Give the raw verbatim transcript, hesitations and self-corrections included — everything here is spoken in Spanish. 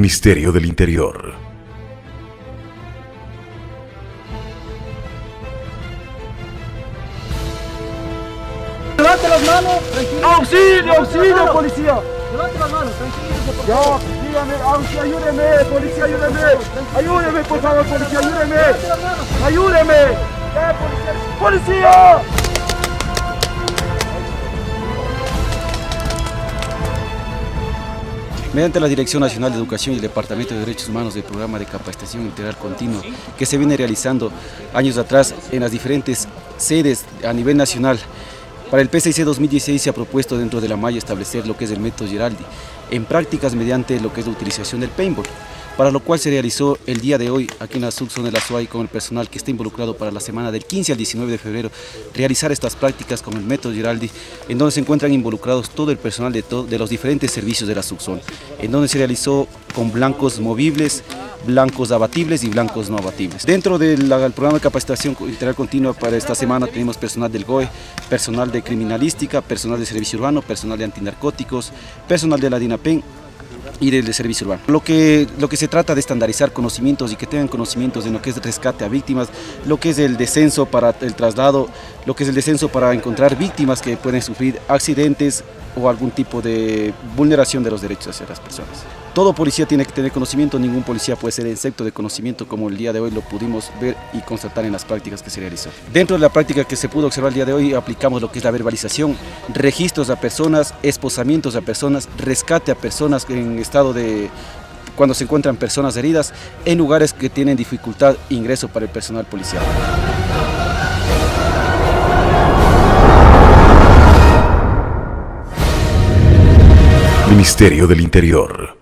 Ministerio del Interior. Levante las manos, tranquilo. ¡Auxilio, auxilio, policía! Levante las manos, tranquilo. Ya, dígame, auxilio, ayúdeme, policía, ayúdeme. Ayúdeme, por favor, policía, ayúdeme. Ayúdeme. Ya, policía. ¡Policía! Mediante la Dirección Nacional de Educación y el Departamento de Derechos Humanos del Programa de Capacitación Integral Continua que se viene realizando años atrás en las diferentes sedes a nivel nacional, para el P C I C dos mil dieciséis se ha propuesto dentro de la malla establecer lo que es el método Giraldi en prácticas mediante lo que es la utilización del paintball, para lo cual se realizó el día de hoy aquí en la subzona de la SUAI con el personal que está involucrado para la semana del quince al diecinueve de febrero realizar estas prácticas con el método Giraldi, en donde se encuentran involucrados todo el personal de, de los diferentes servicios de la subzona, en donde se realizó con blancos movibles, blancos abatibles y blancos no abatibles. Dentro del programa de capacitación integral continua para esta semana tenemos personal del GOE, personal de criminalística, personal de servicio urbano, personal de antinarcóticos, personal de la DINAPEN y del servicio urbano. Lo que, lo que se trata de estandarizar conocimientos y que tengan conocimientos de lo que es rescate a víctimas, lo que es el descenso para el traslado, lo que es el descenso para encontrar víctimas que pueden sufrir accidentes o algún tipo de vulneración de los derechos hacia las personas. Todo policía tiene que tener conocimiento, ningún policía puede ser excepto de conocimiento, como el día de hoy lo pudimos ver y constatar en las prácticas que se realizó. Dentro de la práctica que se pudo observar el día de hoy aplicamos lo que es la verbalización, registros a personas, esposamientos a personas, rescate a personas en estado de... cuando se encuentran personas heridas en lugares que tienen dificultad de ingreso para el personal policial. Ministerio del Interior.